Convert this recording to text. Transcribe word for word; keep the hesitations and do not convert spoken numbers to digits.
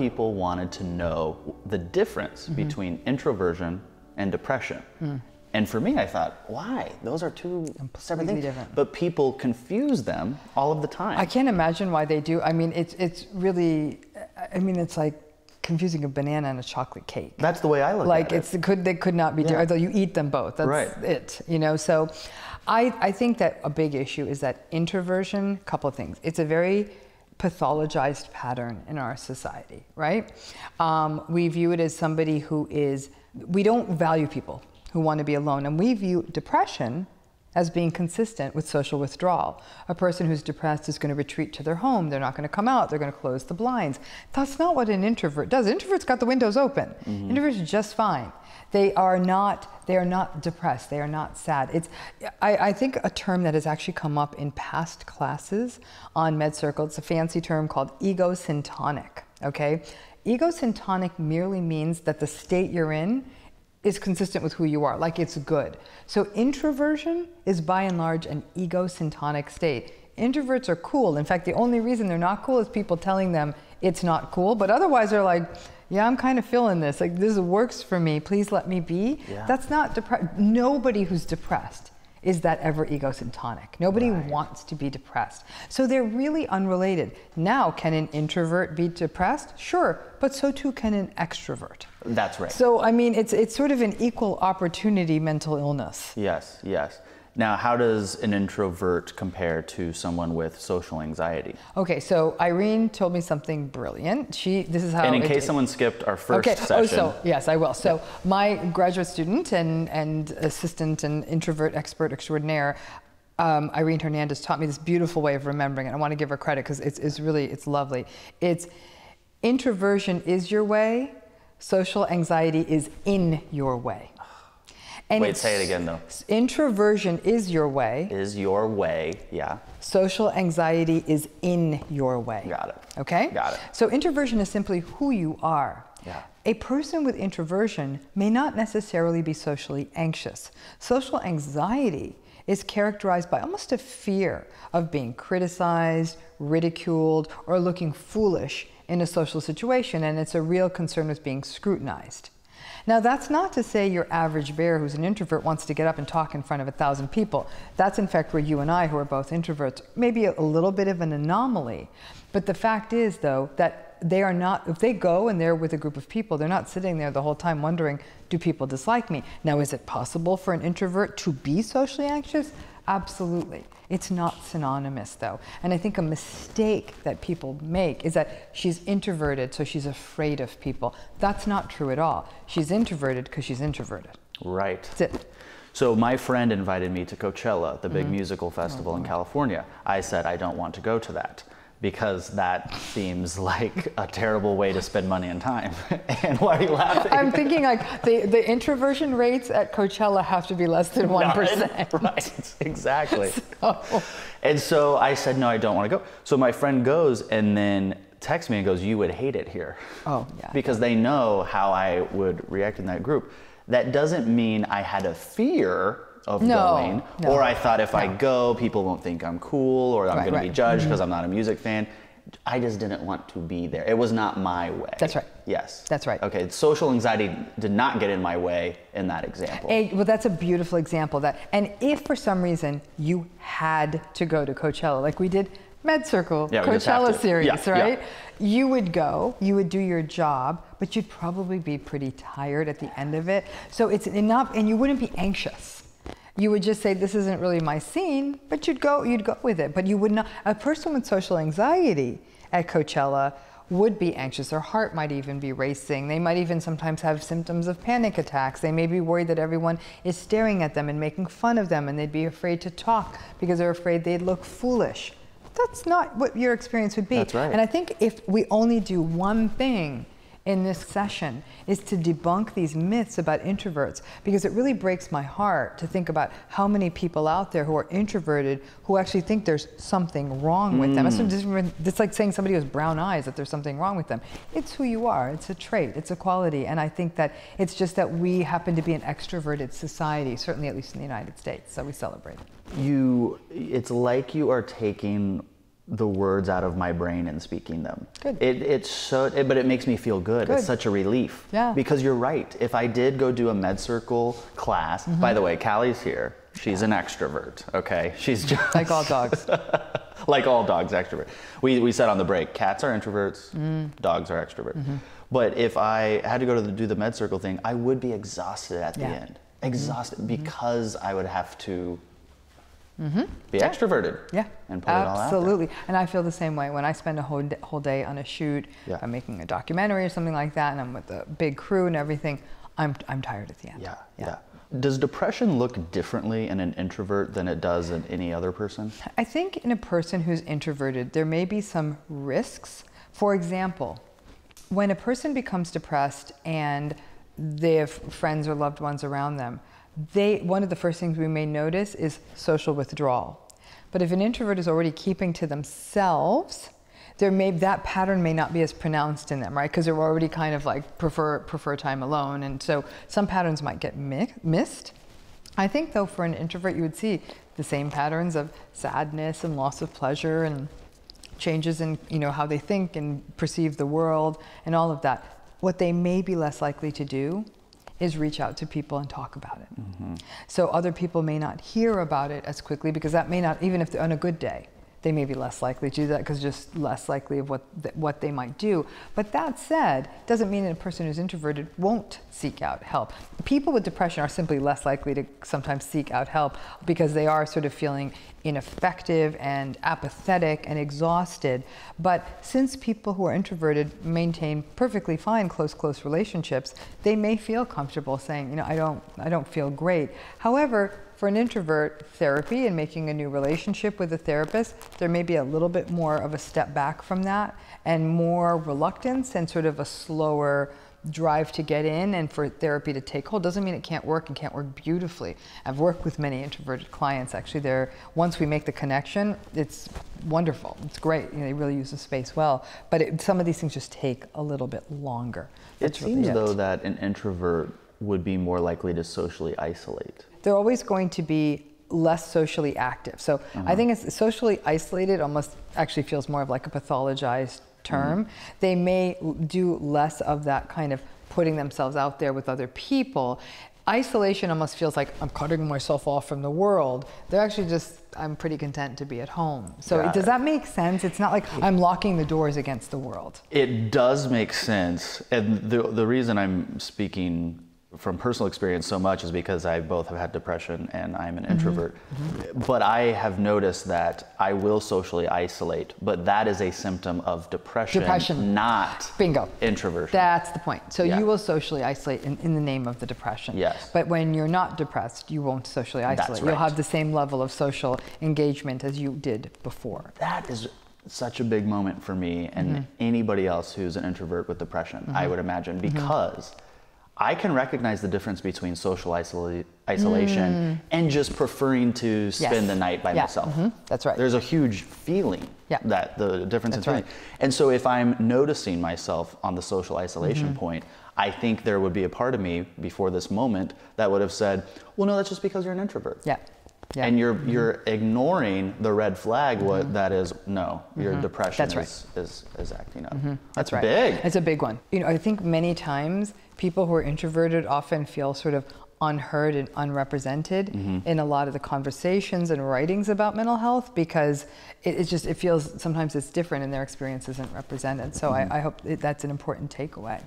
people wanted to know the difference mm-hmm. between introversion and depression. Mm. And for me, I thought, why? Those are two separate things. Different. But people confuse them all of the time. I can't imagine why they do. I mean, it's, it's really, I mean, it's like confusing a banana and a chocolate cake. That's the way I look like at it. Like, it could, they could not be different, although you eat them both. That's right. it, you know? So I, I think that a big issue is that introversion, a couple of things. It's a very pathologized pattern in our society, right? Um, we view it as somebody who is, we don't value people who want to be alone. And we view depression as being consistent with social withdrawal. A person who's depressed is going to retreat to their home. They're not going to come out. They're going to close the blinds. That's not what an introvert does. Introverts got the windows open. Mm-hmm. Introverts are just fine. They are not, they are not depressed. They are not sad. It's, I, I think a term that has actually come up in past classes on MedCircle, it's a fancy term called egosyntonic, okay? Egosyntonic merely means that the state you're in is consistent with who you are, like it's good. So introversion is by and large an egosyntonic state. Introverts are cool. In fact, the only reason they're not cool is people telling them it's not cool, but otherwise they're like, yeah, I'm kind of feeling this. Like, this works for me, please let me be. Yeah. That's not depressed. Nobody who's depressed is that ever egosyntonic. Nobody right. wants to be depressed. So they're really unrelated. Now, can an introvert be depressed? Sure, but so too can an extrovert. That's right. So, I mean, it's, it's sort of an equal opportunity mental illness. Yes, yes. Now, how does an introvert compare to someone with social anxiety? Okay, so Irene told me something brilliant. She, this is how. And in it, case it, someone skipped our first okay. session. Oh, so yes, I will. So my graduate student and and assistant and introvert expert extraordinaire, um, Irene Hernandez, taught me this beautiful way of remembering it. I want to give her credit because it's it's really it's lovely. It's introversion is your way. Social anxiety is in your way. And wait, say it again though. Introversion is your way. Is your way, yeah. Social anxiety is in your way. Got it. Okay? Got it. So introversion is simply who you are. Yeah. A person with introversion may not necessarily be socially anxious. Social anxiety is characterized by almost a fear of being criticized, ridiculed, or looking foolish in a social situation, and it's a real concern with being scrutinized. Now, that's not to say your average bear who's an introvert wants to get up and talk in front of a thousand people. That's in fact where you and I, who are both introverts, maybe a little bit of an anomaly. But the fact is, though, that they are not, if they go and they're with a group of people, they're not sitting there the whole time wondering, do people dislike me? Now, is it possible for an introvert to be socially anxious? Absolutely. It's not synonymous, though. And I think a mistake that people make is that she's introverted, so she's afraid of people. That's not true at all. She's introverted because she's introverted. Right. That's it. So my friend invited me to Coachella, the big mm-hmm. musical festival mm-hmm. in California. I said, I don't want to go to that, because that seems like a terrible way to spend money and time. And why are you laughing? I'm thinking like the, the introversion rates at Coachella have to be less than one percent. Right, right. Exactly. So. And so I said, no, I don't want to go. So my friend goes and then texts me and goes, you would hate it here. Oh, yeah. Because they know how I would react in that group. That doesn't mean I had a fear of no, going, no, or I thought if no. I go, people won't think I'm cool, or I'm right, gonna right. be judged because mm-hmm. I'm not a music fan. I just didn't want to be there. It was not my way. That's right. Yes. That's right. Okay, social anxiety did not get in my way in that example. And, well, that's a beautiful example. That, and if for some reason you had to go to Coachella, like we did MedCircle, yeah, Coachella series, yeah, right? Yeah. You would go, you would do your job, but you'd probably be pretty tired at the end of it. So it's enough, and you wouldn't be anxious. You would just say, this isn't really my scene, but you'd go, you'd go with it. But you would not, a person with social anxiety at Coachella would be anxious. Their heart might even be racing. They might even sometimes have symptoms of panic attacks. They may be worried that everyone is staring at them and making fun of them, and they'd be afraid to talk because they're afraid they'd look foolish. That's not what your experience would be. That's right. And I think if we only do one thing in this session is to debunk these myths about introverts, because it really breaks my heart to think about how many people out there who are introverted who actually think there's something wrong with mm. them. It's like saying somebody has brown eyes, that there's something wrong with them. It's who you are, it's a trait, it's a quality, and I think that it's just that we happen to be an extroverted society, certainly at least in the United States, so we celebrate it. You, it's like you are taking the words out of my brain and speaking them. Good. It, it's so, it, but it makes me feel good. good. It's such a relief. Yeah. Because you're right. If I did go do a MedCircle class, mm-hmm. by the way, Callie's here. She's yeah. an extrovert. Okay. She's just like all dogs. Like all dogs, extrovert. We we said on the break, cats are introverts, mm. dogs are extroverts. Mm-hmm. But if I had to go to the, do the MedCircle thing, I would be exhausted at yeah. the end. Exhausted mm-hmm. because I would have to. Mm-hmm. Be yeah. extroverted. Yeah. And put Absolutely. it all out. Absolutely. And I feel the same way. When I spend a whole, d whole day on a shoot, yeah. I'm making a documentary or something like that, and I'm with a big crew and everything, I'm, I'm tired at the end. Yeah. yeah. yeah. Does depression look differently in an introvert than it does in any other person? I think in a person who's introverted, there may be some risks. For example, when a person becomes depressed and they have friends or loved ones around them, They, one of the first things we may notice is social withdrawal. But if an introvert is already keeping to themselves, there may, that pattern may not be as pronounced in them, right? Because they're already kind of like prefer, prefer time alone. And so some patterns might get mi- missed. I think though for an introvert, you would see the same patterns of sadness and loss of pleasure and changes in, you know, how they think and perceive the world and all of that. What they may be less likely to do is reach out to people and talk about it. Mm-hmm. So other people may not hear about it as quickly because that may not, even if they're on a good day, they may be less likely to do that because just less likely of what, th what they might do. But that said, doesn't mean that a person who's introverted won't seek out help. People with depression are simply less likely to sometimes seek out help because they are sort of feeling ineffective and apathetic and exhausted. But since people who are introverted maintain perfectly fine close, close relationships, they may feel comfortable saying, you know, I don't, I don't feel great. However, for an introvert, therapy and making a new relationship with a therapist, there may be a little bit more of a step back from that and more reluctance and sort of a slower drive to get in and for therapy to take hold. Doesn't mean it can't work and can't work beautifully. I've worked with many introverted clients. Actually, they're, once we make the connection, it's wonderful. It's great. You know, they really use the space well. But it, some of these things just take a little bit longer. It seems though that an introvert would be more likely to socially isolate. They're always going to be less socially active. So mm-hmm. I think it's socially isolated almost actually feels more of like a pathologized term. Mm-hmm. They may do less of that kind of putting themselves out there with other people. Isolation almost feels like I'm cutting myself off from the world. They're actually just, I'm pretty content to be at home. So it, does that make sense? It's not like I'm locking the doors against the world. It does make sense. And the, the reason I'm speaking from personal experience so much is because I both have had depression and I'm an mm-hmm. introvert. Mm-hmm. But I have noticed that I will socially isolate, but that is a symptom of depression, depression. not Bingo. introversion. That's the point. So yeah. you will socially isolate in, in the name of the depression. Yes. But when you're not depressed, you won't socially isolate. That's right. You'll have the same level of social engagement as you did before. That is such a big moment for me and mm-hmm. anybody else who's an introvert with depression, mm-hmm. I would imagine, because mm-hmm. I can recognize the difference between social isolate, isolation mm. and just preferring to spend yes. the night by yeah. myself. Mm-hmm. That's right. There's a huge feeling yeah. that the difference is right. And so if I'm noticing myself on the social isolation mm-hmm. point, I think there would be a part of me before this moment that would have said, well, no, that's just because you're an introvert. Yeah. Yeah. And you're, mm-hmm. you're ignoring the red flag, what mm-hmm. that is, no, your mm-hmm. depression That's right. is, is, is acting up. Mm-hmm. That's, That's right. big. It's a big one. You know, I think many times people who are introverted often feel sort of unheard and unrepresented mm-hmm. in a lot of the conversations and writings about mental health because it, it just, it feels sometimes it's different and their experience isn't represented. So mm-hmm. I, I hope that's an important takeaway.